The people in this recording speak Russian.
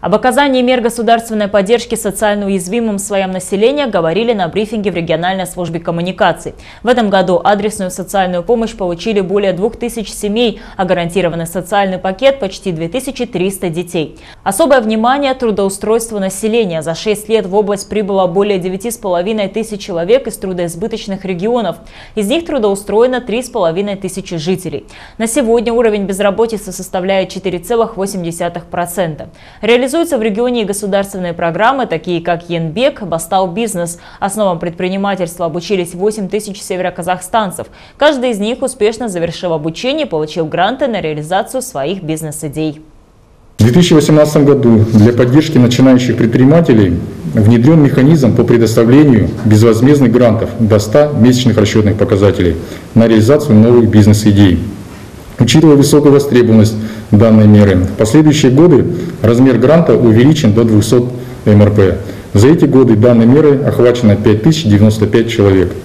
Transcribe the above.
Об оказании мер государственной поддержки социально уязвимым слоям населения говорили на брифинге в региональной службе коммуникаций. В этом году адресную социальную помощь получили более 2000 семей, а гарантированный социальный пакет – почти 2300 детей. Особое внимание трудоустройству населения. За 6 лет в область прибыло более 9500 человек из трудоизбыточных регионов. Из них трудоустроено 3500 жителей. На сегодня уровень безработицы составляет 4,8%. Реализуются в регионе и государственные программы, такие как ЕНБЕК, БАСТАУ Бизнес. Основам предпринимательства обучились 8000 североказахстанцев. Каждый из них успешно завершил обучение и получил гранты на реализацию своих бизнес-идей. В 2018 году для поддержки начинающих предпринимателей внедрен механизм по предоставлению безвозмездных грантов до 100 месячных расчетных показателей на реализацию новых бизнес-идей. Учитывая высокую востребованность данной меры, в последующие годы размер гранта увеличен до 200 МРП. За эти годы данной мерой охвачено 5095 человек.